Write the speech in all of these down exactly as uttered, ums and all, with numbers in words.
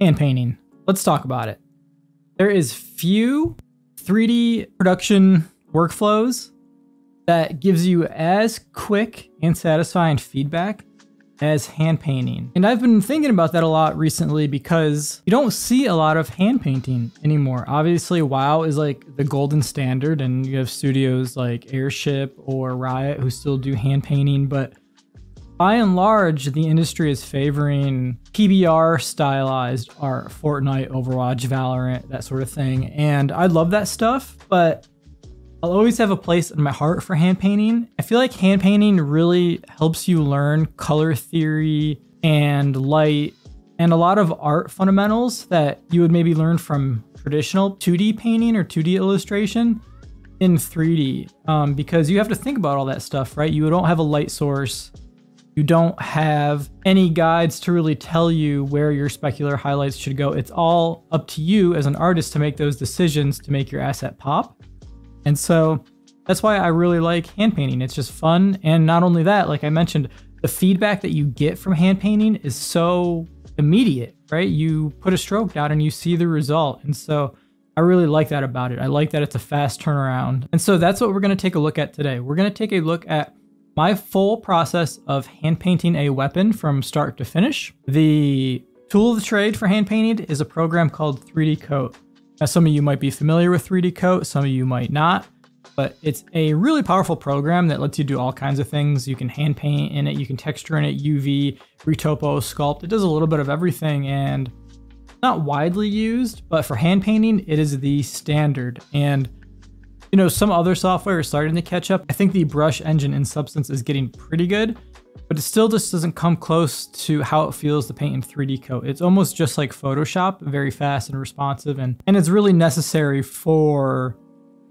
hand painting. Let's talk about it. There is few three D production workflows that gives you as quick and satisfying feedback as hand painting. And I've been thinking about that a lot recently because you don't see a lot of hand painting anymore. Obviously, WoW is like the golden standard, and you have studios like Airship or Riot who still do hand painting, but by and large, the industry is favoring P B R stylized art, Fortnite, Overwatch, Valorant, that sort of thing. And I love that stuff, but I'll always have a place in my heart for hand painting. I feel like hand painting really helps you learn color theory and light and a lot of art fundamentals that you would maybe learn from traditional two D painting or two D illustration in three D, um, because you have to think about all that stuff, right? You don't have a light source. You don't have any guides to really tell you where your specular highlights should go. It's all up to you as an artist to make those decisions to make your asset pop. And so that's why I really like hand painting. It's just fun. And not only that, like I mentioned, the feedback that you get from hand painting is so immediate, right? You put a stroke down and you see the result. And so I really like that about it. I like that it's a fast turnaround. And so that's what we're gonna take a look at today. We're gonna take a look at my full process of hand painting a weapon from start to finish. The tool of the trade for hand painting is a program called three D Coat. Now, some of you might be familiar with three D Coat, some of you might not, but it's a really powerful program that lets you do all kinds of things. You can hand paint in it, you can texture in it, U V, retopo, sculpt. It does a little bit of everything, and it's not widely used, but for hand painting, it is the standard. And you know, some other software is starting to catch up. I think the brush engine in Substance is getting pretty good, but it still just doesn't come close to how it feels to paint in three D Coat. It's almost just like Photoshop, very fast and responsive, and, and it's really necessary for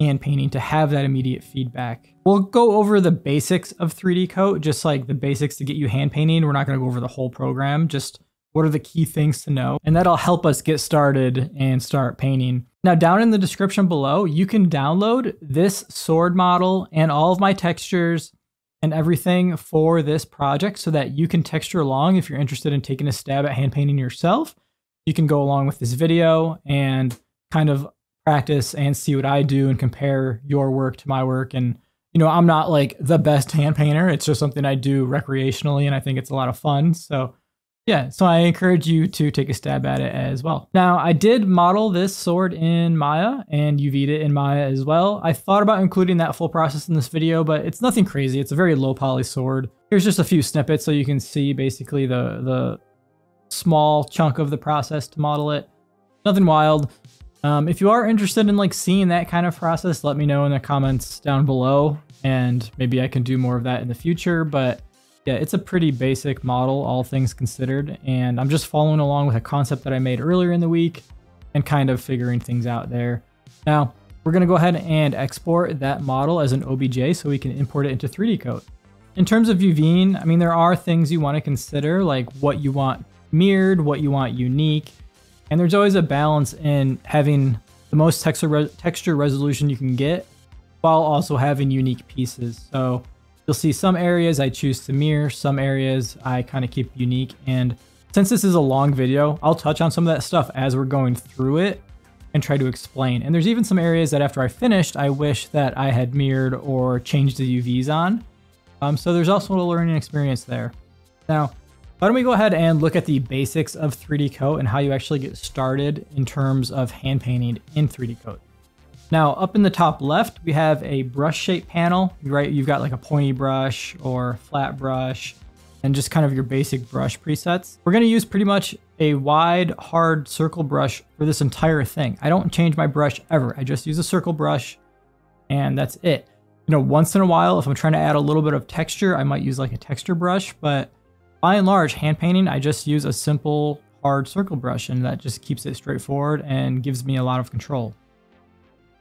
hand painting to have that immediate feedback. We'll go over the basics of three D Coat, just like the basics to get you hand painting. We're not gonna go over the whole program, just what are the key things to know, and that'll help us get started and start painting. Now, down in the description below, you can download this sword model and all of my textures and everything for this project so that you can texture along if you're interested in taking a stab at hand painting yourself. You can go along with this video and kind of practice and see what I do and compare your work to my work. And you know, I'm not like the best hand painter. It's just something I do recreationally, and I think it's a lot of fun. So yeah, so I encourage you to take a stab at it as well. Now, I did model this sword in Maya and U V'd it in Maya as well. I thought about including that full process in this video, but it's nothing crazy. It's a very low poly sword. Here's just a few snippets so you can see basically the, the small chunk of the process to model it. Nothing wild. Um, if you are interested in like seeing that kind of process, let me know in the comments down below, and maybe I can do more of that in the future, but yeah, it's a pretty basic model, all things considered, and I'm just following along with a concept that I made earlier in the week and kind of figuring things out there. Now, we're gonna go ahead and export that model as an O B J so we can import it into three D Coat. In terms of UVing, I mean, there are things you wanna consider, like what you want mirrored, what you want unique, and there's always a balance in having the most texture, re texture resolution you can get while also having unique pieces. So you'll see some areas I choose to mirror, some areas I kind of keep unique. And since this is a long video, I'll touch on some of that stuff as we're going through it and try to explain. And there's even some areas that after I finished, I wish that I had mirrored or changed the U Vs on. Um, so there's also a learning experience there. Now, why don't we go ahead and look at the basics of three D Coat and how you actually get started in terms of hand painting in three D Coat. Now, up in the top left, we have a brush shape panel, right? You've got like a pointy brush or flat brush and just kind of your basic brush presets. We're gonna use pretty much a wide, hard circle brush for this entire thing. I don't change my brush ever. I just use a circle brush and that's it. You know, once in a while, if I'm trying to add a little bit of texture, I might use like a texture brush, but by and large, hand painting, I just use a simple, hard circle brush, and that just keeps it straightforward and gives me a lot of control.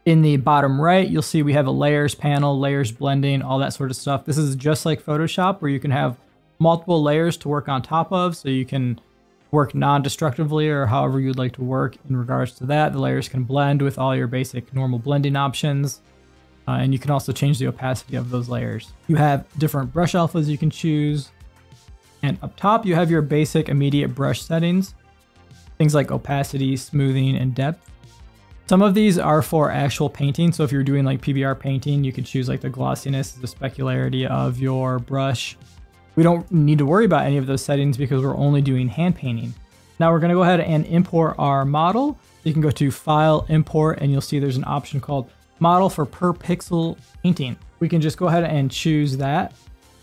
In the bottom right, you'll see we have a layers panel, layers blending, all that sort of stuff. This is just like Photoshop where you can have multiple layers to work on top of, so you can work non-destructively or however you'd like to work in regards to that. The layers can blend with all your basic normal blending options, uh, and you can also change the opacity of those layers. You have different brush alphas you can choose, and up top you have your basic immediate brush settings. things like opacity, smoothing, and depth. Some of these are for actual painting, so if you're doing like P B R painting, you could choose like the glossiness, the specularity of your brush. We don't need to worry about any of those settings because we're only doing hand painting. Now we're gonna go ahead and import our model. You can go to File, Import, and you'll see there's an option called Model for Per Pixel Painting. We can just go ahead and choose that,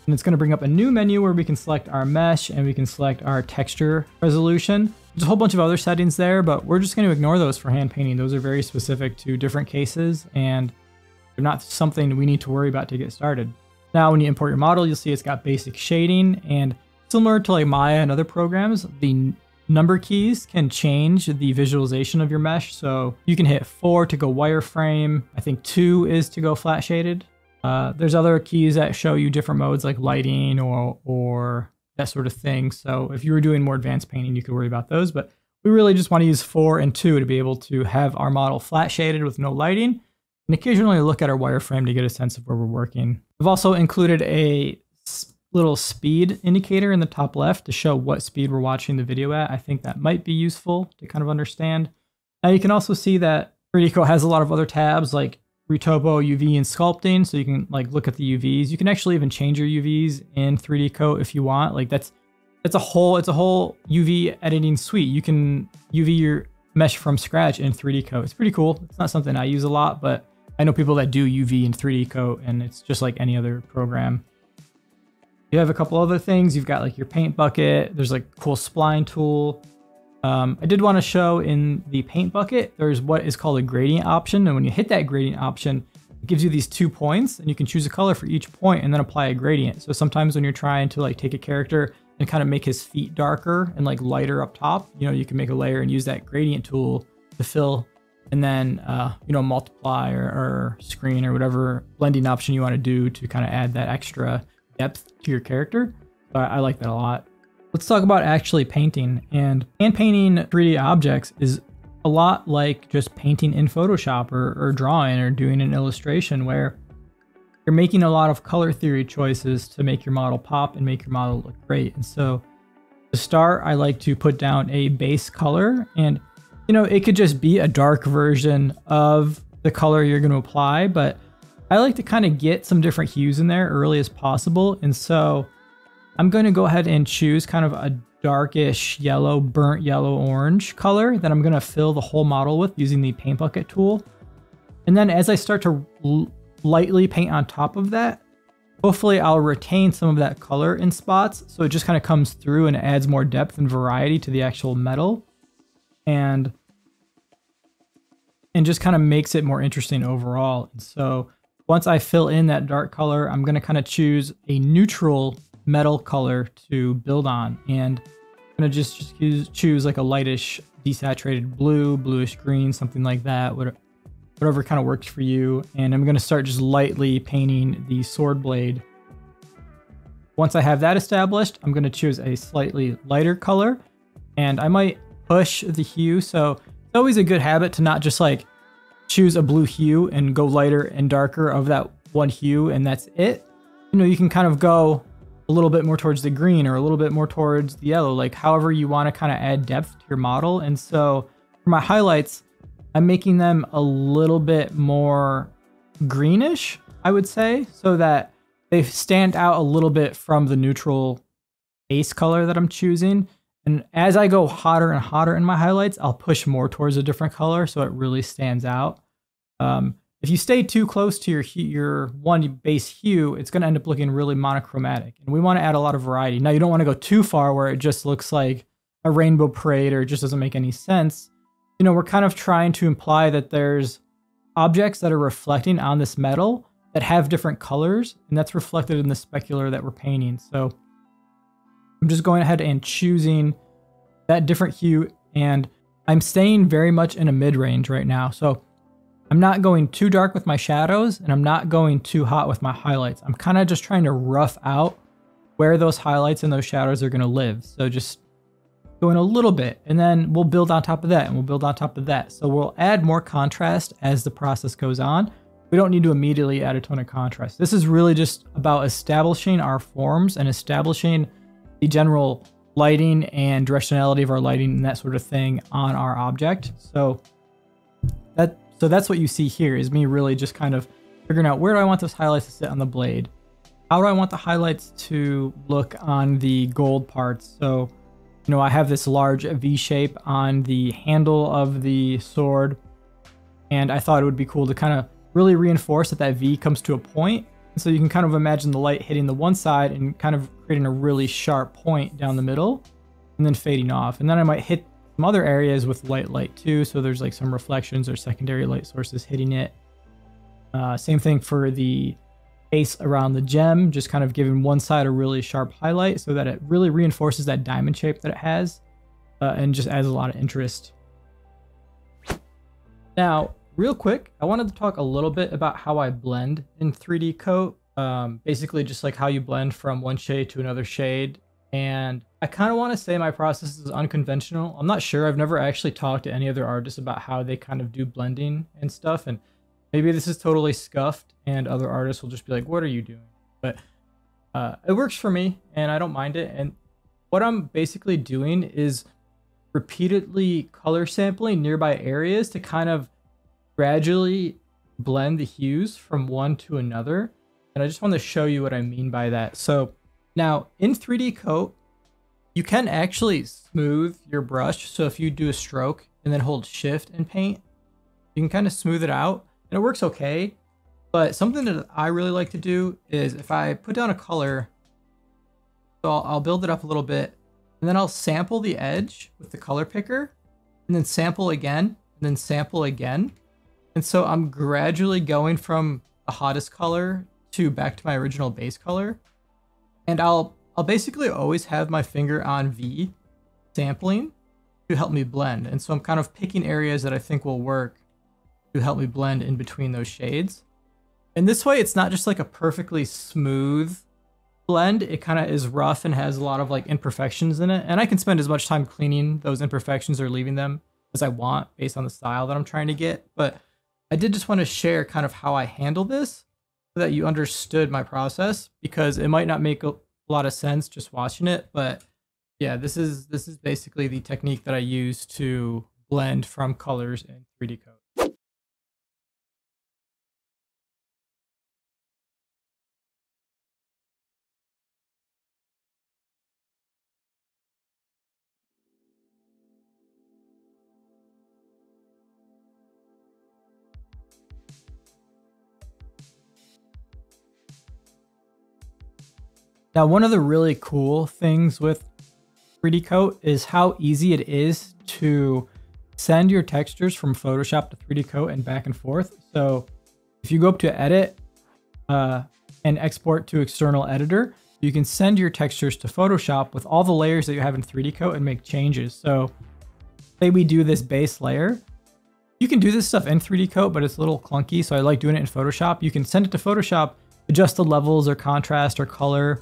and it's gonna bring up a new menu where we can select our mesh and we can select our texture resolution. There's a whole bunch of other settings there, but we're just going to ignore those for hand painting. Those are very specific to different cases, and they're not something we need to worry about to get started. Now, when you import your model, you'll see it's got basic shading, and similar to like Maya and other programs, the number keys can change the visualization of your mesh. So you can hit four to go wireframe. I think two is to go flat shaded. Uh, there's other keys that show you different modes like lighting or, or that sort of thing. So if you were doing more advanced painting, you could worry about those, but we really just want to use four and two to be able to have our model flat shaded with no lighting, and occasionally look at our wireframe to get a sense of where we're working. I've also included a little speed indicator in the top left to show what speed we're watching the video at. I think that might be useful to kind of understand. Now you can also see that three D Coat has a lot of other tabs like Retopo, U V, and sculpting, so you can like look at the U Vs. You can actually even change your U Vs in three D Coat if you want. Like that's that's a whole it's a whole U V editing suite. You can U V your mesh from scratch in three D Coat. It's pretty cool. It's not something I use a lot, but I know people that do U V in three D Coat, and it's just like any other program. You have a couple other things. You've got like your paint bucket. There's like cool spline tool. Um, I did want to show in the paint bucket, there's what is called a gradient option. And when you hit that gradient option, it gives you these two points, and you can choose a color for each point and then apply a gradient. So sometimes when you're trying to like take a character and kind of make his feet darker and like lighter up top, you know, you can make a layer and use that gradient tool to fill and then, uh, you know, multiply or, or screen or whatever blending option you want to do to kind of add that extra depth to your character. So I, I like that a lot. Let's talk about actually painting, and hand painting three D objects is a lot like just painting in Photoshop or, or drawing or doing an illustration, where you're making a lot of color theory choices to make your model pop and make your model look great. And so to start, I like to put down a base color, and you know, it could just be a dark version of the color you're going to apply, but I like to kind of get some different hues in there early as possible. And so I'm going to go ahead and choose kind of a darkish yellow, burnt yellow, orange color that I'm going to fill the whole model with using the paint bucket tool. And then as I start to lightly paint on top of that, hopefully I'll retain some of that color in spots. So it just kind of comes through and adds more depth and variety to the actual metal, and, and just kind of makes it more interesting overall. And so once I fill in that dark color, I'm going to kind of choose a neutral metal color to build on, and I'm gonna just, just choose, choose like a lightish desaturated blue, bluish green, something like that, whatever, whatever kind of works for you. And I'm gonna start just lightly painting the sword blade. Once I have that established, I'm gonna choose a slightly lighter color, and I might push the hue. So it's always a good habit to not just like choose a blue hue and go lighter and darker of that one hue and that's it. You know, you can kind of go a little bit more towards the green or a little bit more towards the yellow, like however you want to kind of add depth to your model. And so for my highlights, I'm making them a little bit more greenish, I would say, so that they stand out a little bit from the neutral base color that I'm choosing. And as I go hotter and hotter in my highlights, I'll push more towards a different color so it really stands out. Um, If you stay too close to your your one base hue, it's going to end up looking really monochromatic. And we want to add a lot of variety. Now, you don't want to go too far where it just looks like a rainbow parade or it just doesn't make any sense. You know, we're kind of trying to imply that there's objects that are reflecting on this metal that have different colors, and that's reflected in the specular that we're painting. So I'm just going ahead and choosing that different hue, and I'm staying very much in a mid-range right now. So I'm not going too dark with my shadows, and I'm not going too hot with my highlights. I'm kind of just trying to rough out where those highlights and those shadows are going to live. So just going a little bit, and then we'll build on top of that, and we'll build on top of that. So we'll add more contrast as the process goes on. We don't need to immediately add a ton of contrast. This is really just about establishing our forms and establishing the general lighting and directionality of our lighting and that sort of thing on our object. So that so that's what you see here is me really just kind of figuring out, where do I want those highlights to sit on the blade? How do I want the highlights to look on the gold parts? So, you know, I have this large V shape on the handle of the sword, and I thought it would be cool to kind of really reinforce that that V comes to a point. And so you can kind of imagine the light hitting the one side and kind of creating a really sharp point down the middle and then fading off. And then I might hit some other areas with light light too. So there's like some reflections or secondary light sources hitting it. Uh, same thing for the base around the gem, just kind of giving one side a really sharp highlight so that it really reinforces that diamond shape that it has, uh, and just adds a lot of interest. Now, real quick, I wanted to talk a little bit about how I blend in three D Coat. Um, basically just like how you blend from one shade to another shade. And I kind of want to say my process is unconventional. I'm not sure. I've never actually talked to any other artists about how they kind of do blending and stuff. And maybe this is totally scuffed and other artists will just be like, what are you doing? But uh, it works for me and I don't mind it. And what I'm basically doing is repeatedly color sampling nearby areas to kind of gradually blend the hues from one to another. And I just want to show you what I mean by that. So now in three D Coat, you can actually smooth your brush. So if you do a stroke and then hold shift and paint, you can kind of smooth it out. And it works okay, but something that I really like to do is if I put down a color, so I'll, I'll build it up a little bit, and then I'll sample the edge with the color picker, and then sample again, and then sample again. And so I'm gradually going from the hottest color to back to my original base color. And I'll, I'll basically always have my finger on V sampling to help me blend. And so I'm kind of picking areas that I think will work to help me blend in between those shades. And this way, it's not just like a perfectly smooth blend. It kind of is rough and has a lot of like imperfections in it. And I can spend as much time cleaning those imperfections or leaving them as I want based on the style that I'm trying to get. But I did just want to share kind of how I handle this so that you understood my process, because it might not make a lot of sense just watching it. But yeah, this is, this is basically the technique that I use to blend from colors in three D Coat. Now, one of the really cool things with three D Coat is how easy it is to send your textures from Photoshop to three D Coat and back and forth. So if you go up to edit uh, and export to external editor, you can send your textures to Photoshop with all the layers that you have in three D Coat and make changes. So say we do this base layer, you can do this stuff in three D Coat, but it's a little clunky. So I like doing it in Photoshop. You can send it to Photoshop, adjust the levels or contrast or color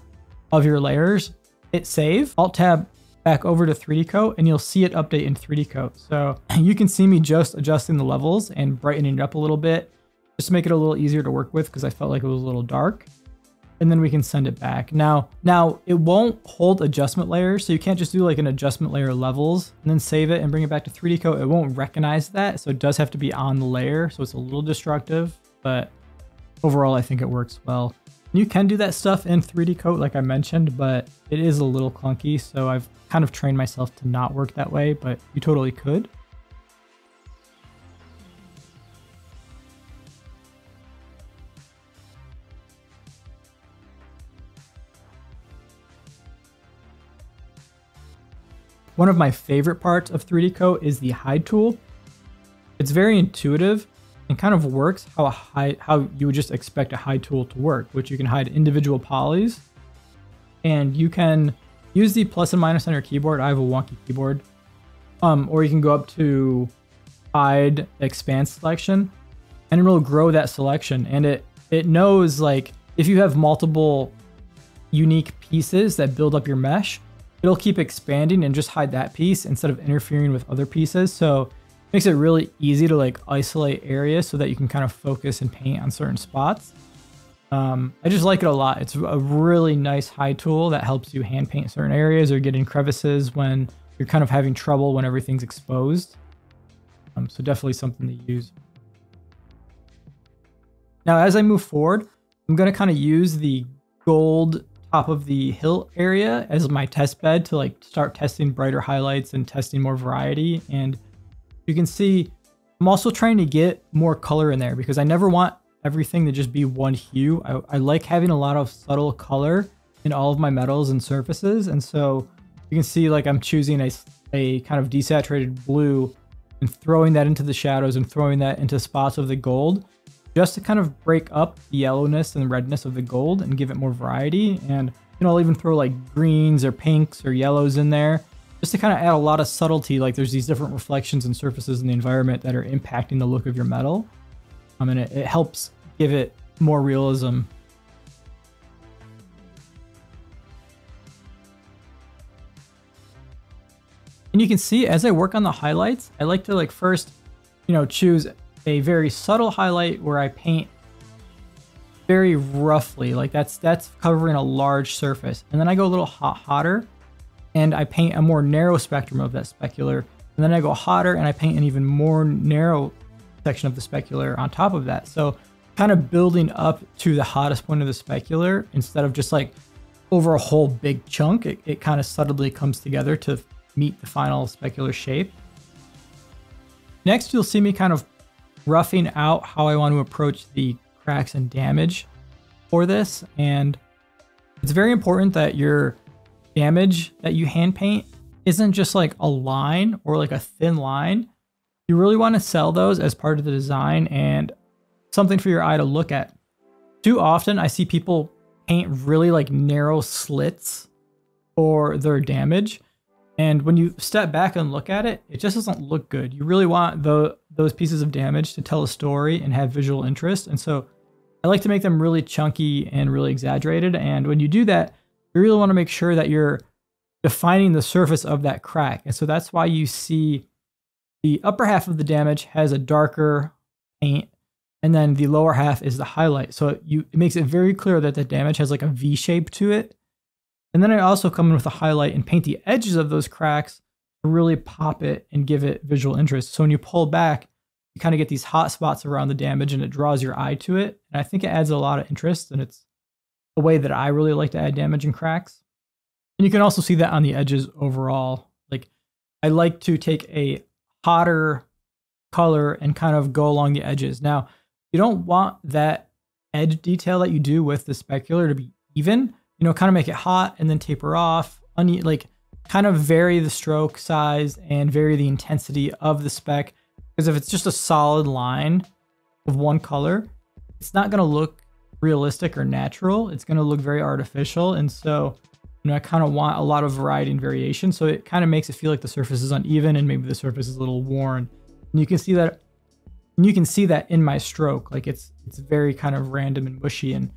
of your layers, hit save, alt tab back over to three D Coat, and you'll see it update in three D Coat. So you can see me just adjusting the levels and brightening it up a little bit, just to make it a little easier to work with, because I felt like it was a little dark. And then we can send it back. Now, now it won't hold adjustment layers. So you can't just do like an adjustment layer levels and then save it and bring it back to three D Coat. It won't recognize that. So it does have to be on the layer. So it's a little destructive, but overall, I think it works well. You can do that stuff in three D Coat, like I mentioned, but it is a little clunky. So I've kind of trained myself to not work that way, but you totally could. One of my favorite parts of three D Coat is the hide tool. It's very intuitive. It kind of works how a hide, how you would just expect a hide tool to work, which you can hide individual polys, and you can use the plus and minus on your keyboard. I have a wonky keyboard, um, or you can go up to hide expand selection, and it will grow that selection. And it it knows like if you have multiple unique pieces that build up your mesh, it'll keep expanding and just hide that piece instead of interfering with other pieces. So makes it really easy to like isolate areas so that you can kind of focus and paint on certain spots. Um, I just like it a lot. It's a really nice high tool that helps you hand paint certain areas or get in crevices when you're kind of having trouble when everything's exposed. Um, so definitely something to use. Now, as I move forward, I'm going to kind of use the gold top of the hill area as my test bed to like start testing brighter highlights and testing more variety. And you can see I'm also trying to get more color in there because I never want everything to just be one hue. I, I like having a lot of subtle color in all of my metals and surfaces. And so you can see like I'm choosing a, a kind of desaturated blue and throwing that into the shadows and throwing that into spots of the gold just to kind of break up the yellowness and the redness of the gold and give it more variety. And you know, I'll even throw like greens or pinks or yellows in there just to kind of add a lot of subtlety. Like there's these different reflections and surfaces in the environment that are impacting the look of your metal. Um, and it, it helps give it more realism. And you can see as I work on the highlights, I like to like first, you know, choose a very subtle highlight where I paint very roughly, like that's that's covering a large surface. And then I go a little hot, hotter and I paint a more narrow spectrum of that specular. And then I go hotter and I paint an even more narrow section of the specular on top of that. So kind of building up to the hottest point of the specular instead of just like over a whole big chunk, it, it kind of subtly comes together to meet the final specular shape. Next, you'll see me kind of roughing out how I want to approach the cracks and damage for this. And it's very important that your damage that you hand paint isn't just like a line or like a thin line. You really want to sell those as part of the design and something for your eye to look at. Too often I see people paint really like narrow slits for their damage. And when you step back and look at it, it just doesn't look good. You really want the, those pieces of damage to tell a story and have visual interest. And so I like to make them really chunky and really exaggerated. And when you do that, you really want to make sure that you're defining the surface of that crack. And so that's why you see the upper half of the damage has a darker paint, and then the lower half is the highlight. So you, it makes it very clear that the damage has like a V shape to it. And then I also come in with a highlight and paint the edges of those cracks to really pop it and give it visual interest. So when you pull back, you kind of get these hot spots around the damage and it draws your eye to it. And I think it adds a lot of interest, and it's a way that I really like to add damage and cracks. And you can also see that on the edges overall. Like I like to take a hotter color and kind of go along the edges. Now, you don't want that edge detail that you do with the specular to be even, you know, kind of make it hot and then taper off, like kind of vary the stroke size and vary the intensity of the spec. Because if it's just a solid line of one color, it's not going to look realistic or natural. It's going to look very artificial. And so you know, I kind of want a lot of variety and variation, so it kind of makes it feel like the surface is uneven and maybe the surface is a little worn. And you can see that, and you can see that in my stroke, like it's it's very kind of random and mushy and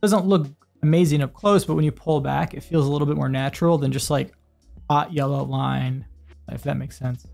doesn't look amazing up close, but when you pull back, it feels a little bit more natural than just like hot yellow line, if that makes sense.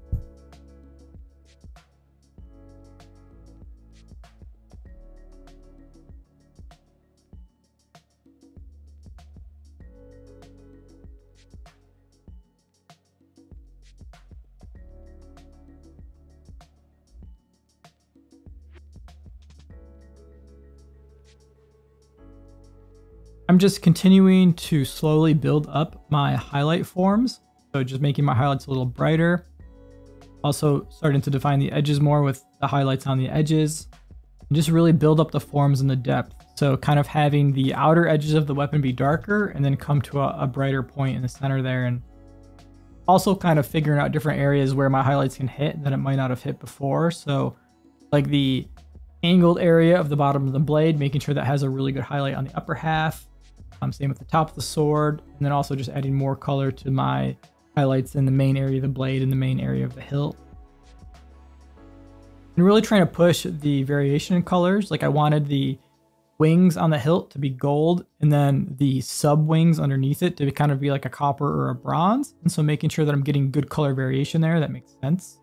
I'm just continuing to slowly build up my highlight forms. So just making my highlights a little brighter. Also starting to define the edges more with the highlights on the edges. And just really build up the forms and the depth. So kind of having the outer edges of the weapon be darker and then come to a, a brighter point in the center there. And also kind of figuring out different areas where my highlights can hit that it might not have hit before. So like the angled area of the bottom of the blade, making sure that has a really good highlight on the upper half. Um, same with the top of the sword, and then also just adding more color to my highlights in the main area of the blade and the main area of the hilt. And really trying to push the variation in colors. Like I wanted the wings on the hilt to be gold, and then the sub wings underneath it to kind of be like a copper or a bronze. And so making sure that I'm getting good color variation there, that makes sense.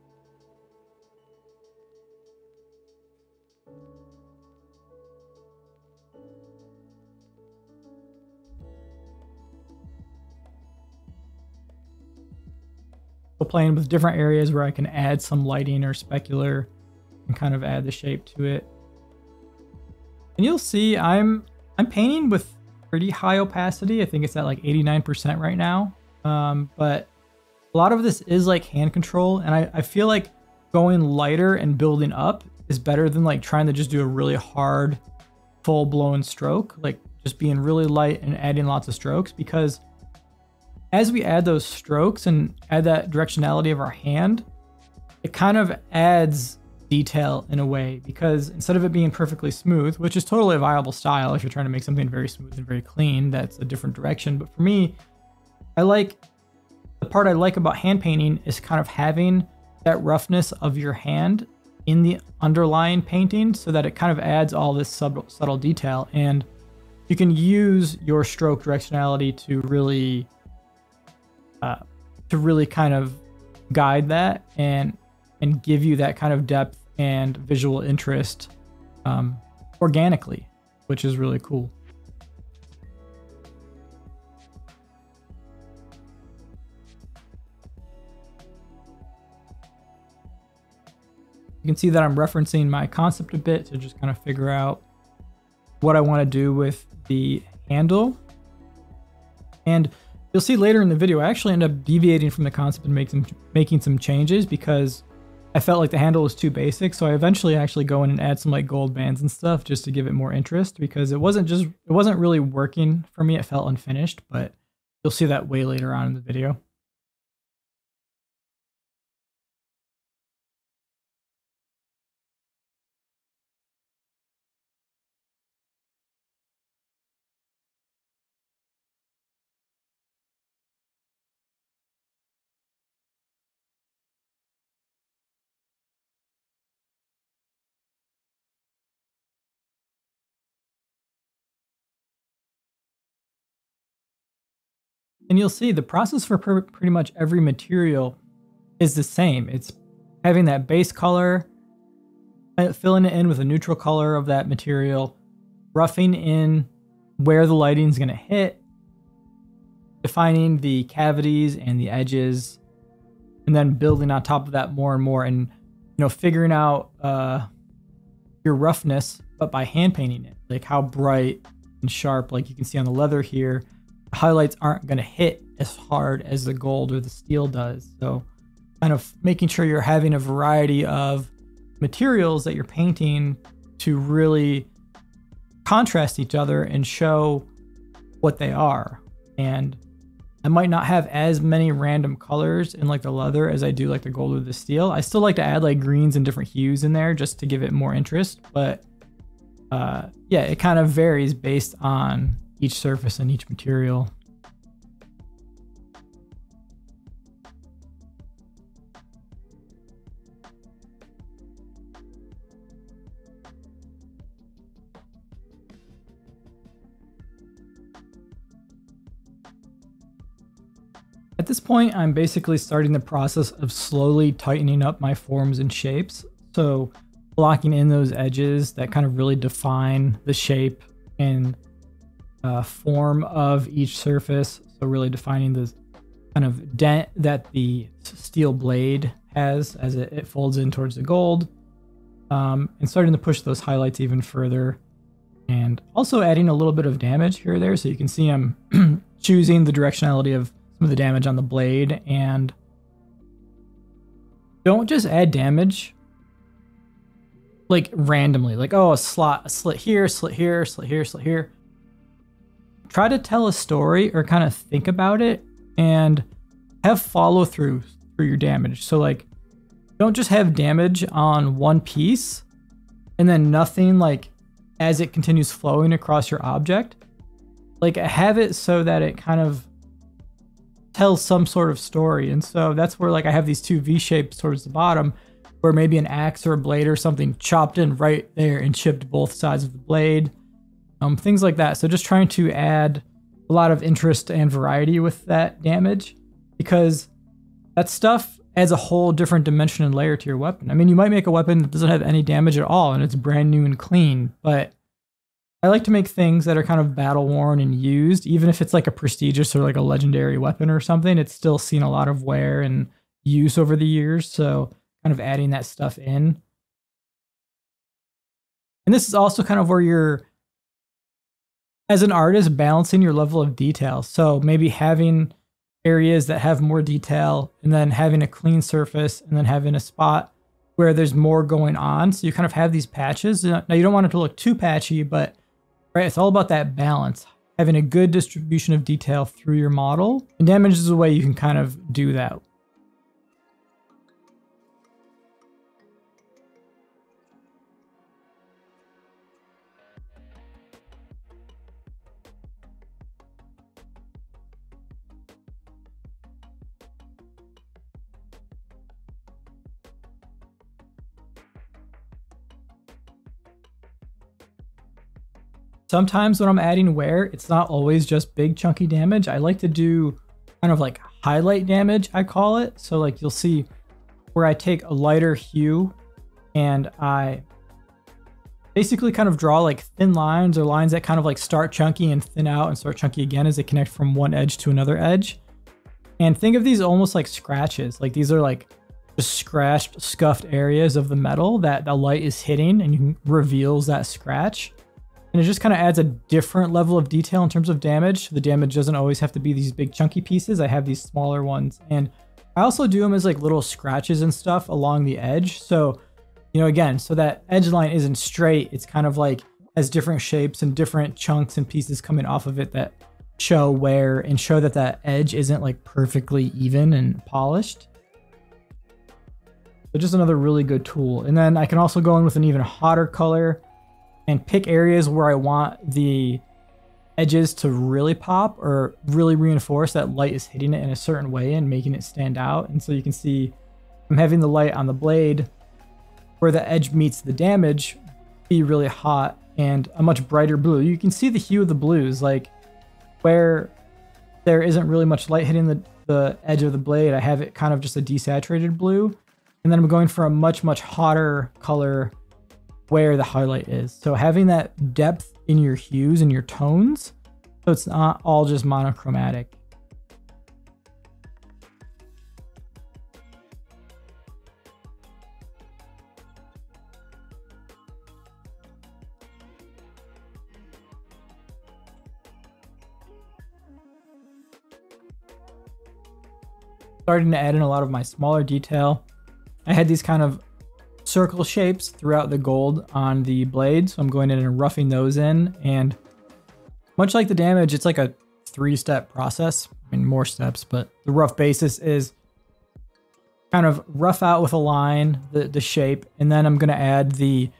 So playing with different areas where I can add some lighting or specular and kind of add the shape to it. And you'll see I'm I'm painting with pretty high opacity. I think it's at like eighty-nine percent right now. Um, but a lot of this is like hand control. And I, I feel like going lighter and building up is better than like trying to just do a really hard, full blown stroke. Like just being really light and adding lots of strokes, because as we add those strokes and add that directionality of our hand, it kind of adds detail in a way, because instead of it being perfectly smooth, which is totally a viable style if you're trying to make something very smooth and very clean, that's a different direction. But for me, I like the part I like about hand painting is kind of having that roughness of your hand in the underlying painting so that it kind of adds all this subtle, subtle detail. And you can use your stroke directionality to really Uh, to really kind of guide that and and give you that kind of depth and visual interest um, organically, which is really cool. You can see that I'm referencing my concept a bit to just kind of figure out what I want to do with the handle. And you'll see later in the video, I actually end up deviating from the concept and make some, making some changes because I felt like the handle was too basic. So I eventually actually go in and add some like gold bands and stuff just to give it more interest, because it wasn't just, it wasn't really working for me. It felt unfinished, but you'll see that way later on in the video. And you'll see the process for per pretty much every material is the same. It's having that base color, filling it in with a neutral color of that material, roughing in where the lighting is going to hit, defining the cavities and the edges, and then building on top of that more and more, and you know, figuring out uh, your roughness, but by hand painting it, like how bright and sharp, like you can see on the leather here. Highlights aren't going to hit as hard as the gold or the steel does. So kind of making sure you're having a variety of materials that you're painting to really contrast each other and show what they are. And I might not have as many random colors in like the leather as I do like the gold or the steel. I still like to add like greens and different hues in there just to give it more interest. But uh, yeah, it kind of varies based on each surface and each material. At this point, I'm basically starting the process of slowly tightening up my forms and shapes. So blocking in those edges that kind of really define the shape and Uh, form of each surface, so really defining the kind of dent that the steel blade has as it, it folds in towards the gold, um, and starting to push those highlights even further, and also adding a little bit of damage here or there. So you can see I'm choosing the directionality of some of the damage on the blade, and don't just add damage like randomly, like oh a slot, a slit here, slit here, slit here, slit here. Try to tell a story or kind of think about it and have follow through through your damage. So like, don't just have damage on one piece and then nothing like as it continues flowing across your object. Like have it so that it kind of tells some sort of story. And so that's where like I have these two V shapes towards the bottom where maybe an axe or a blade or something chopped in right there and chipped both sides of the blade. Um, things like that. So just trying to add a lot of interest and variety with that damage, because that stuff adds a whole different dimension and layer to your weapon. I mean, you might make a weapon that doesn't have any damage at all and it's brand new and clean, but I like to make things that are kind of battle worn and used, even if it's like a prestigious or like a legendary weapon or something. It's still seen a lot of wear and use over the years. So kind of adding that stuff in. And this is also kind of where you're, as an artist, balancing your level of detail. So maybe having areas that have more detail, and then having a clean surface, and then having a spot where there's more going on. So you kind of have these patches. Now, you don't want it to look too patchy, but right, it's all about that balance, having a good distribution of detail through your model. And damage is a way you can kind of do that. Sometimes when I'm adding wear, it's not always just big chunky damage. I like to do kind of like highlight damage, I call it. So like you'll see where I take a lighter hue and I basically kind of draw like thin lines, or lines that kind of like start chunky and thin out and start chunky again as they connect from one edge to another edge. And think of these almost like scratches. Like these are like just scratched, scuffed areas of the metal that the light is hitting and reveals that scratch. And it just kind of adds a different level of detail in terms of damage. The damage doesn't always have to be these big chunky pieces. I have these smaller ones. And I also do them as like little scratches and stuff along the edge. So, you know, again, so that edge line isn't straight. It's kind of like has different shapes and different chunks and pieces coming off of it that show wear and show that that edge isn't like perfectly even and polished. So just another really good tool. And then I can also go in with an even hotter color and pick areas where I want the edges to really pop or really reinforce that light is hitting it in a certain way and making it stand out. And so you can see I'm having the light on the blade where the edge meets the damage be really hot and a much brighter blue. You can see the hue of the blues, like where there isn't really much light hitting the, the edge of the blade. I have it kind of just a desaturated blue. And then I'm going for a much, much hotter color where the highlight is. So having that depth in your hues and your tones, so it's not all just monochromatic. Starting to add in a lot of my smaller detail. I had these kind of circle shapes throughout the gold on the blade. So I'm going in and roughing those in, and much like the damage, it's like a three-step process. I mean, more steps, but the rough basis is kind of rough out with a line, the, the shape, and then I'm gonna add the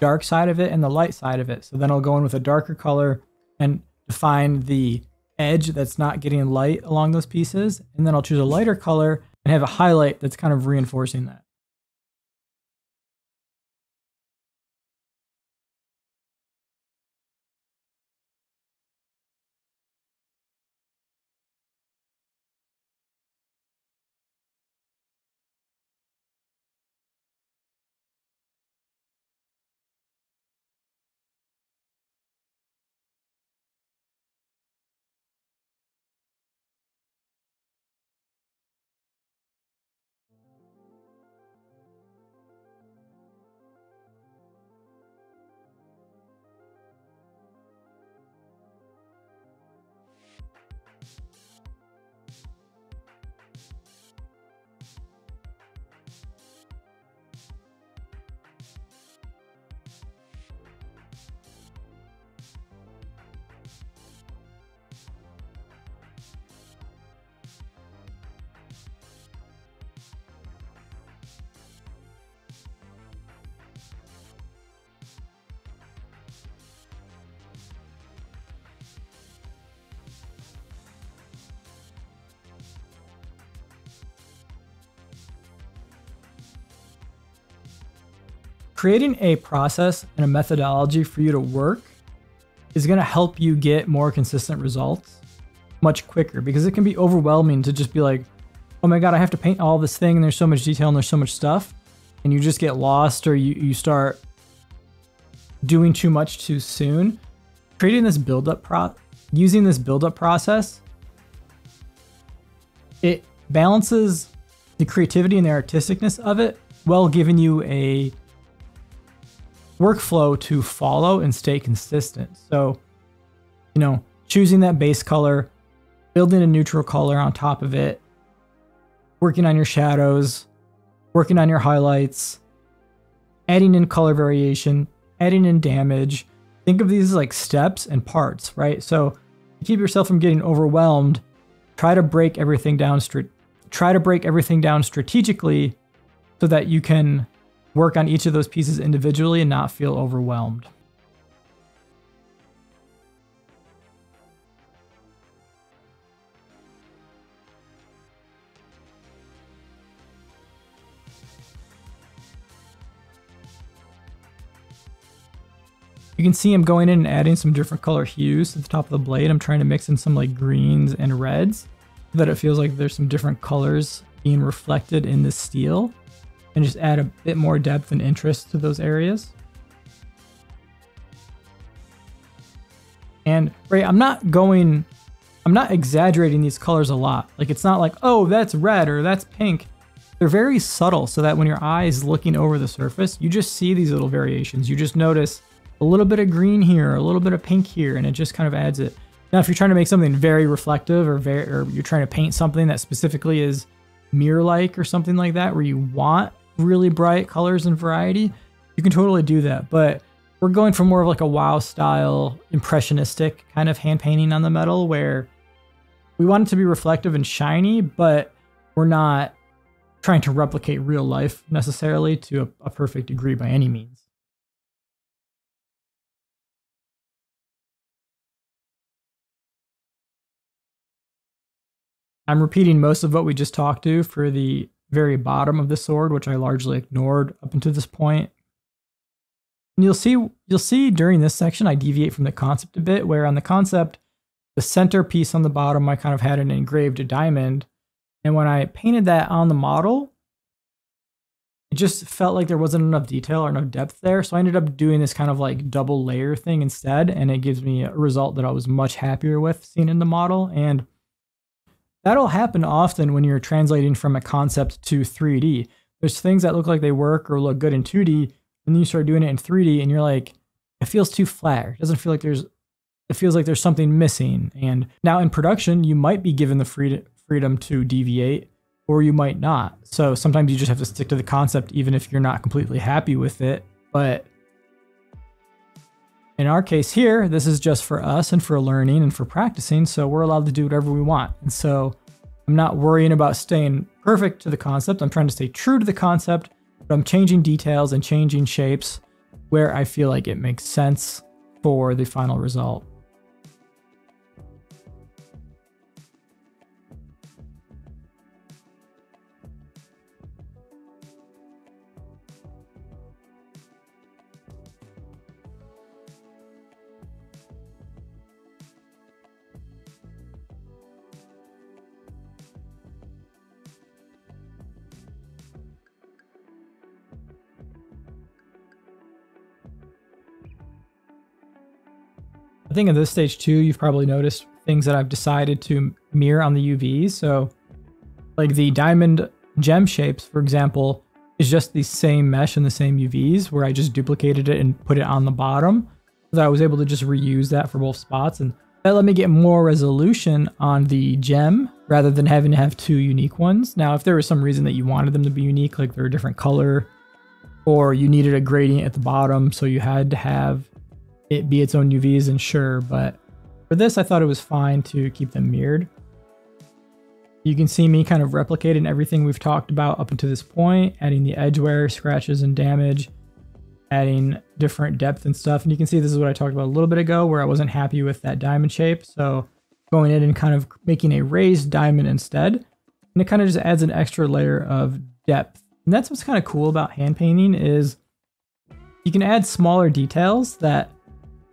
dark side of it and the light side of it. So then I'll go in with a darker color and define the edge that's not getting light along those pieces. And then I'll choose a lighter color and have a highlight that's kind of reinforcing that. Creating a process and a methodology for you to work is going to help you get more consistent results much quicker, because it can be overwhelming to just be like, oh my God, I have to paint all this thing and there's so much detail and there's so much stuff, and you just get lost, or you, you start doing too much too soon. Creating this build-up pro- using this build-up process, it balances the creativity and the artisticness of it while giving you a workflow to follow and stay consistent. So, you know, choosing that base color, building a neutral color on top of it, working on your shadows, working on your highlights, adding in color variation, adding in damage. Think of these as like steps and parts, right? So to keep yourself from getting overwhelmed, try to break everything down, try to break everything down strategically so that you can work on each of those pieces individually and not feel overwhelmed. You can see I'm going in and adding some different color hues to the top of the blade. I'm trying to mix in some like greens and reds so that it feels like there's some different colors being reflected in the steel, and just add a bit more depth and interest to those areas. And right, I'm not going, I'm not exaggerating these colors a lot. Like it's not like, oh, that's red or that's pink. They're very subtle so that when your eye is looking over the surface, you just see these little variations. You just notice a little bit of green here, a little bit of pink here, and it just kind of adds it. Now, if you're trying to make something very reflective or very, or you're trying to paint something that specifically is mirror-like or something like that, where you want really bright colors and variety, you can totally do that. But we're going for more of like a WoW style, impressionistic kind of hand painting on the metal, where we want it to be reflective and shiny, but we're not trying to replicate real life necessarily to a, a perfect degree by any means. I'm repeating most of what we just talked to for the very bottom of the sword, which I largely ignored up until this point. And you'll see, you'll see during this section, I deviate from the concept a bit, where on the concept, the center piece on the bottom, I kind of had an engraved diamond. And when I painted that on the model, it just felt like there wasn't enough detail or enough depth there. So I ended up doing this kind of like double layer thing instead. And it gives me a result that I was much happier with seeing in the model. And that'll happen often when you're translating from a concept to three D. There's things that look like they work or look good in two D, and then you start doing it in three D and you're like, it feels too flat. It doesn't feel like there's, it feels like there's something missing. And now in production, you might be given the free, freedom to deviate, or you might not. So sometimes you just have to stick to the concept, even if you're not completely happy with it. But in our case here, this is just for us and for learning and for practicing, so we're allowed to do whatever we want. And so I'm not worrying about staying perfect to the concept. I'm trying to stay true to the concept, but I'm changing details and changing shapes where I feel like it makes sense for the final result. I think at this stage too, you've probably noticed things that I've decided to mirror on the U Vs. So like the diamond gem shapes, for example, is just the same mesh and the same U Vs, where I just duplicated it and put it on the bottom so that I was able to just reuse that for both spots. And that let me get more resolution on the gem rather than having to have two unique ones. Now, if there was some reason that you wanted them to be unique, like they're a different color, or you needed a gradient at the bottom, so you had to have it be its own U Vs, and sure, but for this I thought it was fine to keep them mirrored. You can see me kind of replicating everything we've talked about up until this point, adding the edge wear, scratches and damage, adding different depth and stuff. And you can see this is what I talked about a little bit ago, where I wasn't happy with that diamond shape, so going in and kind of making a raised diamond instead, and it kind of just adds an extra layer of depth. And that's what's kind of cool about hand painting, is you can add smaller details that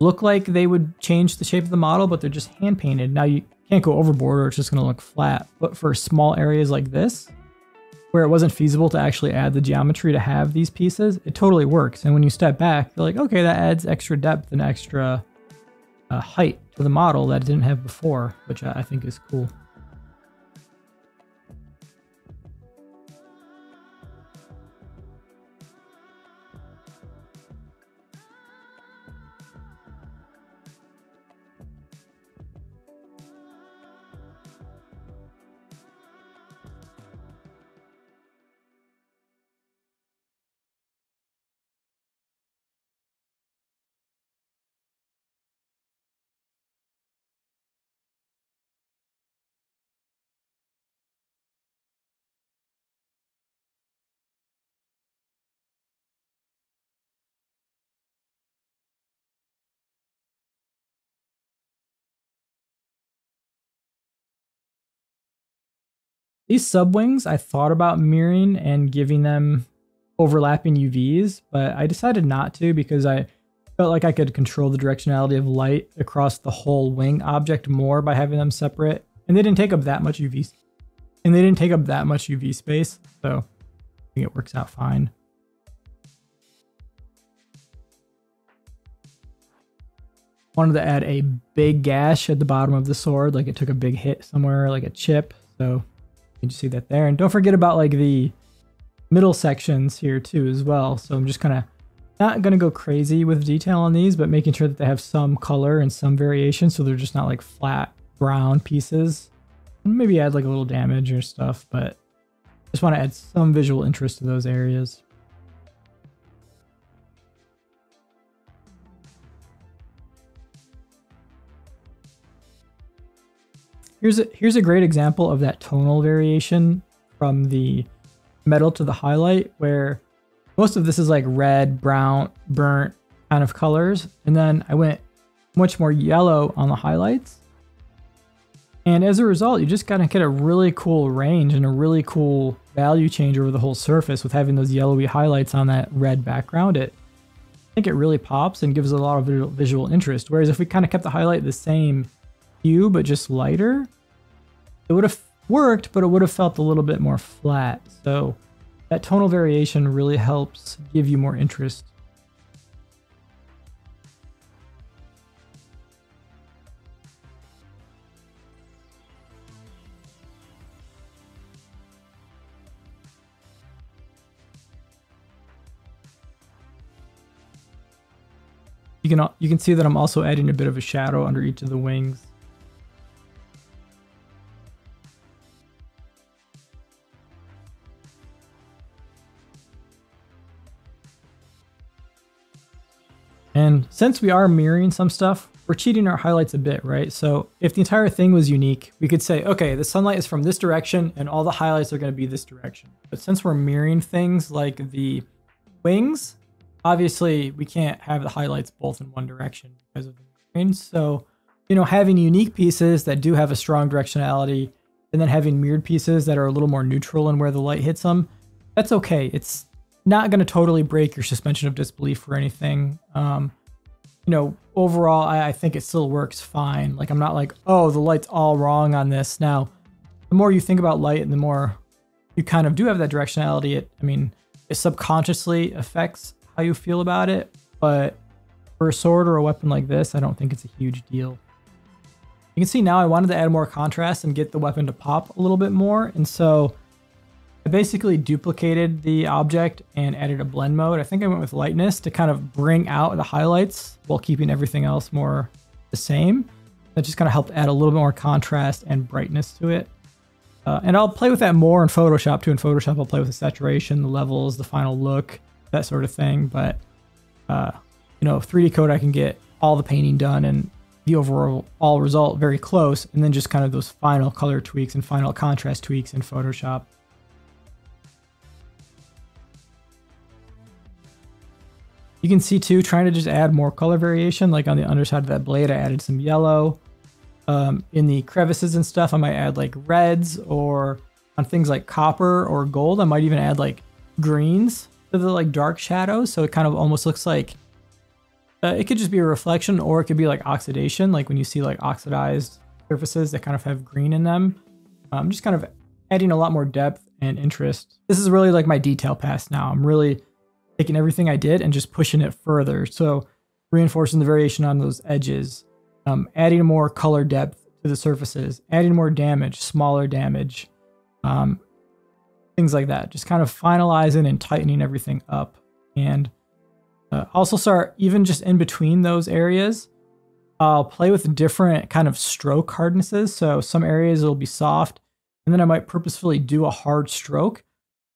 look like they would change the shape of the model, but they're just hand painted. Now you can't go overboard or it's just going to look flat. But for small areas like this, where it wasn't feasible to actually add the geometry to have these pieces, it totally works. And when you step back, you're like, okay, that adds extra depth and extra uh, height to the model that it didn't have before, which I think is cool. These subwings, I thought about mirroring and giving them overlapping U Vs, but I decided not to because I felt like I could control the directionality of light across the whole wing object more by having them separate. And they didn't take up that much U V, and they didn't take up that much U V space, so I think it works out fine. Wanted to add a big gash at the bottom of the sword, like it took a big hit somewhere, like a chip. So you can just see that there. And don't forget about like the middle sections here too as well. So I'm just kind of not going to go crazy with detail on these, but making sure that they have some color and some variation, so they're just not like flat brown pieces. And maybe add like a little damage or stuff, but just want to add some visual interest to those areas. Here's a, here's a great example of that tonal variation from the metal to the highlight, where most of this is like red, brown, burnt kind of colors. And then I went much more yellow on the highlights. And as a result, you just kind of get a really cool range and a really cool value change over the whole surface with having those yellowy highlights on that red background. It, I think it really pops and gives a lot of visual interest. Whereas if we kind of kept the highlight the same hue, but just lighter, it would have worked, but it would have felt a little bit more flat. So that tonal variation really helps give you more interest. You can, you can see that I'm also adding a bit of a shadow under each of the wings. And since we are mirroring some stuff, we're cheating our highlights a bit, right? So if the entire thing was unique, we could say, okay, the sunlight is from this direction and all the highlights are going to be this direction. But since we're mirroring things like the wings, obviously we can't have the highlights both in one direction because of the mirroring. So, you know, having unique pieces that do have a strong directionality and then having mirrored pieces that are a little more neutral in where the light hits them, that's okay. It's not going to totally break your suspension of disbelief or anything. Um, you know, overall, I, I think it still works fine. Like, I'm not like, oh, the light's all wrong on this. Now, the more you think about light and the more you kind of do have that directionality, it, I mean, it subconsciously affects how you feel about it. But for a sword or a weapon like this, I don't think it's a huge deal. You can see now I wanted to add more contrast and get the weapon to pop a little bit more. And so I basically duplicated the object and added a blend mode. I think I went with lightness to kind of bring out the highlights while keeping everything else more the same. That just kind of helped add a little bit more contrast and brightness to it. Uh, and I'll play with that more in Photoshop too. In Photoshop, I'll play with the saturation, the levels, the final look, that sort of thing. But, uh, you know, three D Coat, I can get all the painting done and the overall all result very close. And then just kind of those final color tweaks and final contrast tweaks in Photoshop. You can see too, trying to just add more color variation, like on the underside of that blade, I added some yellow. Um, in the crevices and stuff, I might add like reds, or on things like copper or gold, I might even add like greens to the like dark shadows. So it kind of almost looks like, uh, it could just be a reflection, or it could be like oxidation. Like when you see like oxidized surfaces that kind of have green in them, um, just kind of adding a lot more depth and interest. This is really like my detail pass now. I'm really taking everything I did and just pushing it further. So reinforcing the variation on those edges, um, adding more color depth to the surfaces, adding more damage, smaller damage, um, things like that. Just kind of finalizing and tightening everything up. And uh, also start, even just in between those areas, I'll play with different kind of stroke hardnesses. So some areas it'll be soft, and then I might purposefully do a hard stroke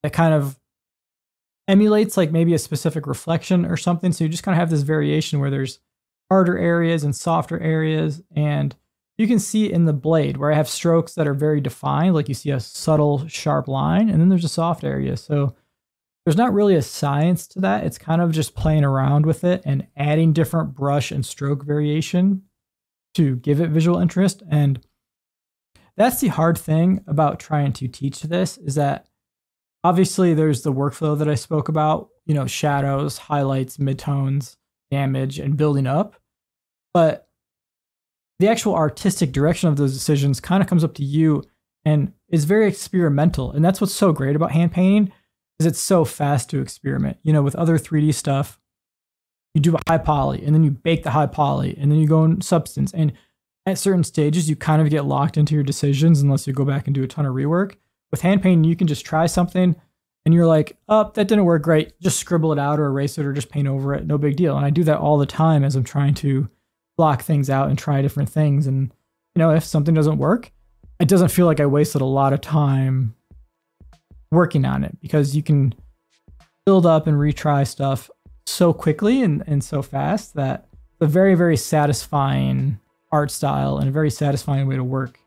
that kind of emulates like maybe a specific reflection or something. So you just kind of have this variation where there's harder areas and softer areas. And you can see in the blade where I have strokes that are very defined, like you see a subtle sharp line, and then there's a soft area. So there's not really a science to that. It's kind of just playing around with it and adding different brush and stroke variation to give it visual interest. And That's the hard thing about trying to teach this, is that obviously there's the workflow that I spoke about, you know, shadows, highlights, midtones, damage, and building up. But the actual artistic direction of those decisions kind of comes up to you and is very experimental. And that's what's so great about hand painting, is it's so fast to experiment. You know, with other three D stuff, you do a high poly and then you bake the high poly and then you go in Substance. And at certain stages, you kind of get locked into your decisions unless you go back and do a ton of rework. With hand painting, you can just try something and you're like, oh, that didn't work great. Just scribble it out or erase it or just paint over it. No big deal. And I do that all the time as I'm trying to block things out and try different things. And, you know, if something doesn't work, it doesn't feel like I wasted a lot of time working on it, because you can build up and retry stuff so quickly and, and so fast that it's a very, very satisfying art style and a very satisfying way to work.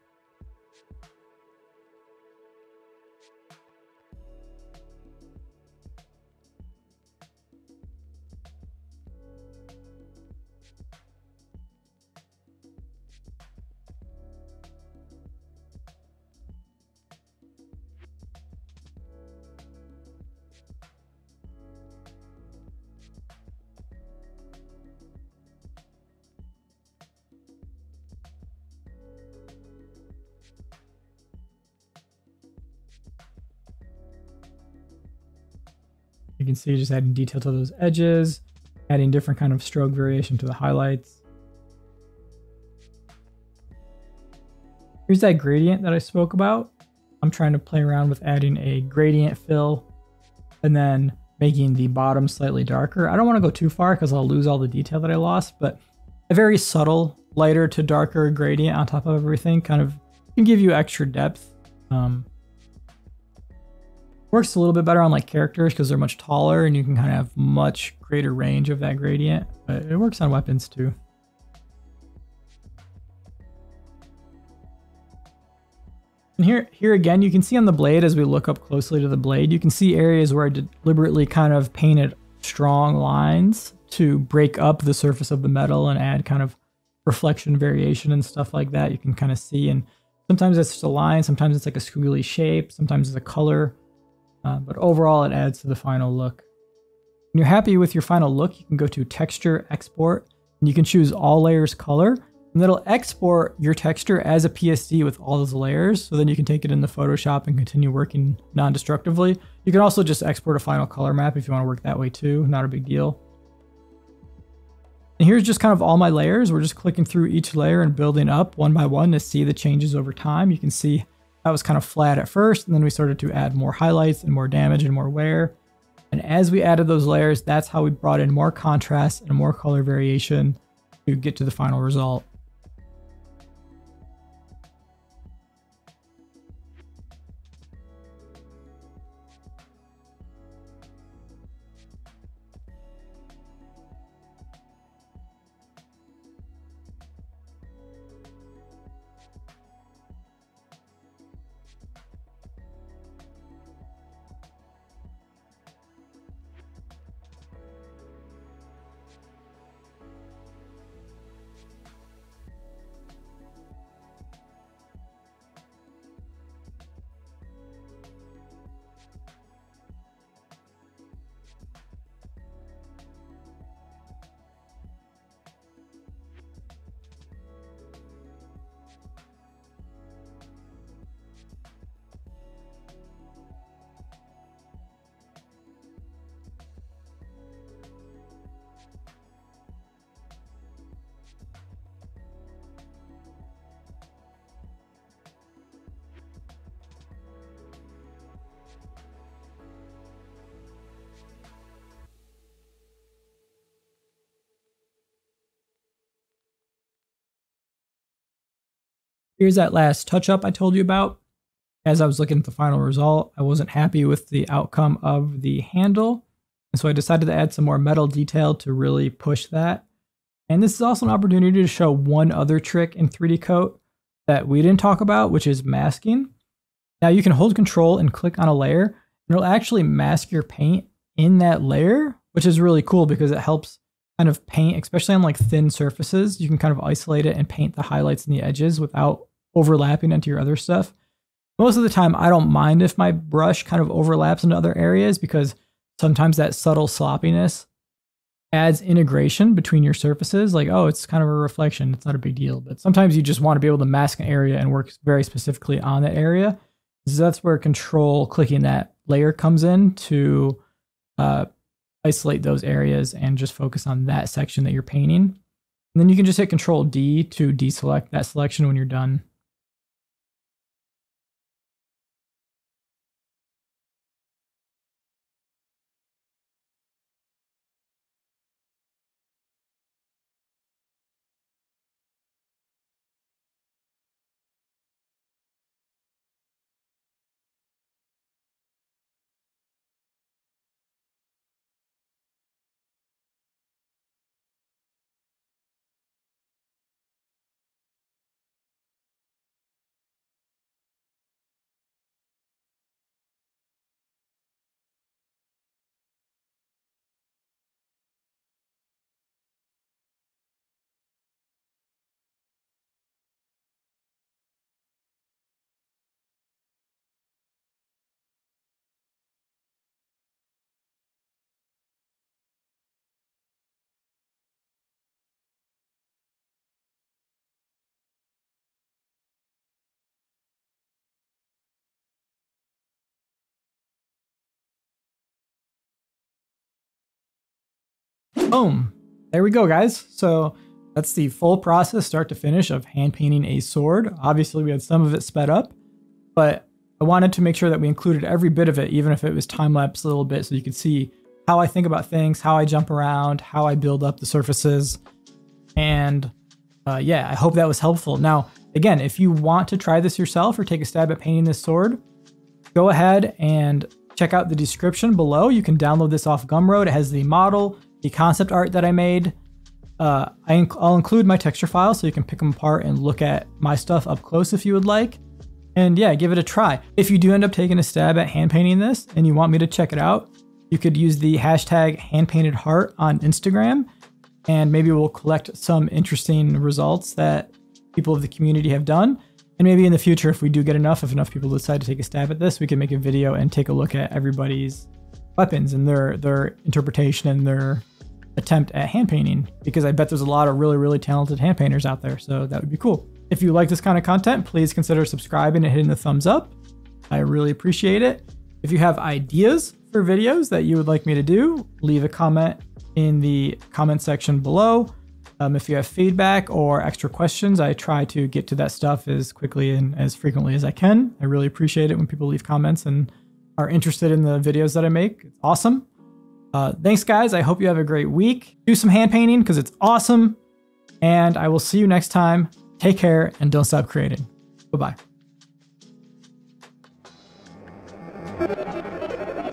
You can see just adding detail to those edges, adding different kind of stroke variation to the highlights. Here's that gradient that I spoke about. I'm trying to play around with adding a gradient fill and then making the bottom slightly darker. I don't want to go too far because I'll lose all the detail that I lost, but a very subtle lighter to darker gradient on top of everything kind of can give you extra depth. Um, Works a little bit better on like characters because they're much taller and you can kind of have much greater range of that gradient, but it works on weapons too. And here, here again, you can see on the blade, as we look up closely to the blade, you can see areas where I deliberately kind of painted strong lines to break up the surface of the metal and add kind of reflection variation and stuff like that. You can kind of see, and sometimes it's just a line, sometimes it's like a squiggly shape, sometimes it's a color. Uh, but overall, it adds to the final look. When you're happy with your final look, you can go to Texture, Export, and you can choose All Layers Color, and that'll export your texture as a P S D with all those layers, so then you can take it into Photoshop and continue working non-destructively. You can also just export a final color map if you want to work that way too, not a big deal. And here's just kind of all my layers. We're just clicking through each layer and building up one by one to see the changes over time. You can see that was kind of flat at first, and then we started to add more highlights and more damage and more wear. And as we added those layers, that's how we brought in more contrast and more color variation to get to the final result. Here's that last touch-up I told you about. As I was looking at the final result, I wasn't happy with the outcome of the handle, and so I decided to add some more metal detail to really push that. And this is also an opportunity to show one other trick in three D Coat that we didn't talk about, which is masking. Now you can hold Control and click on a layer, and it'll actually mask your paint in that layer, which is really cool because it helps kind of paint, especially on like thin surfaces. You can kind of isolate it and paint the highlights and the edges without overlapping into your other stuff. Most of the time, I don't mind if my brush kind of overlaps into other areas, because sometimes that subtle sloppiness adds integration between your surfaces. Like, oh, it's kind of a reflection. It's not a big deal. But sometimes you just want to be able to mask an area and work very specifically on that area. So that's where control clicking that layer comes in to uh, isolate those areas and just focus on that section that you're painting. And then you can just hit control D to deselect that selection when you're done. Boom. There we go, guys. So that's the full process, start to finish, of hand painting a sword. Obviously, we had some of it sped up, but I wanted to make sure that we included every bit of it, even if it was time-lapse a little bit, so you could see how I think about things, how I jump around, how I build up the surfaces. And uh, yeah, I hope that was helpful. Now, again, if you want to try this yourself or take a stab at painting this sword, go ahead and check out the description below. You can download this off Gumroad. It has the model, the concept art that I made. Uh, I inc I'll include my texture file so you can pick them apart and look at my stuff up close if you would like. And yeah, give it a try. If you do end up taking a stab at hand painting this and you want me to check it out, you could use the hashtag handpaintedheart on Instagram, and maybe we'll collect some interesting results that people of the community have done. And maybe in the future, if we do get enough, if enough people decide to take a stab at this, we can make a video and take a look at everybody's weapons and their, their interpretation and their attempt at hand painting, because I bet there's a lot of really, really talented hand painters out there. So that would be cool. If you like this kind of content, please consider subscribing and hitting the thumbs up. I really appreciate it. If you have ideas for videos that you would like me to do, leave a comment in the comment section below. Um, if you have feedback or extra questions, I try to get to that stuff as quickly and as frequently as I can. I really appreciate it when people leave comments and are interested in the videos that I make. It's awesome. Uh, thanks, guys. I hope you have a great week. Do some hand painting because it's awesome. And I will see you next time. Take care and don't stop creating. Bye-bye.